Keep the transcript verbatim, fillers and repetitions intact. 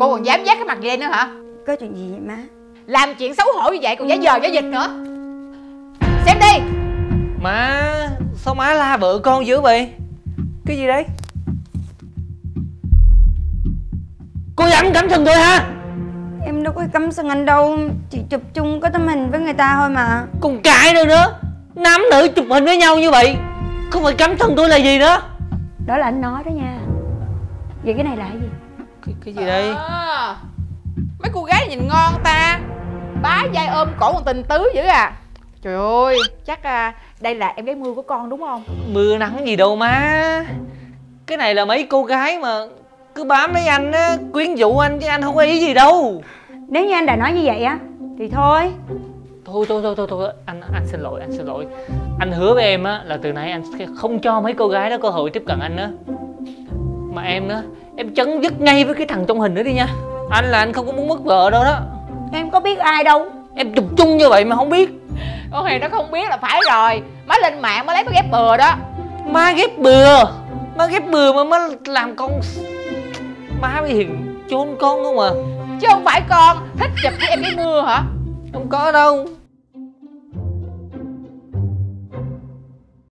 Cô còn dám vác cái mặt vậy nữa hả? Có chuyện gì vậy má? Làm chuyện xấu hổ như vậy còn giả giờ giả dịch nữa. Xem đi. Má, sao má la vợ con dữ vậy? Cái gì đấy? Cô dám cắm sừng tôi hả? Em đâu có cắm sừng anh đâu, chỉ chụp chung có tấm hình với người ta thôi mà. Còn cãi nữa nữa, nam nữ chụp hình với nhau như vậy, không phải cắm sừng tôi là gì nữa. Đó là anh nói đó nha. Vậy cái này là cái gì? Cái, cái gì đây? À, mấy cô gái nhìn ngon ta, bá vai ôm cổ còn tình tứ dữ à. Trời ơi, chắc à, đây là em gái mưa của con đúng không? Mưa nắng gì đâu má. Cái này là mấy cô gái mà cứ bám lấy anh á, quyến dụ anh chứ anh không có ý gì đâu. Nếu như anh đã nói như vậy á thì thôi. Thôi thôi thôi thôi thôi, anh anh xin lỗi, anh xin lỗi. Anh hứa với em á là từ nay anh sẽ không cho mấy cô gái đó cơ hội tiếp cận anh nữa. Mà em nữa, em chấm dứt ngay với cái thằng trong hình nữa đi nha. Anh là anh không có muốn mất vợ đâu đó. Em có biết ai đâu. Em chụp chung như vậy mà không biết. Con Hiền nó không biết là phải rồi. Má lên mạng mới lấy cái ghép bừa đó. Má ghép bừa? Má ghép bừa mà má làm con... Má với Hiền trốn con không à? Chứ không phải con thích chụp với em cái mưa hả? Không có đâu.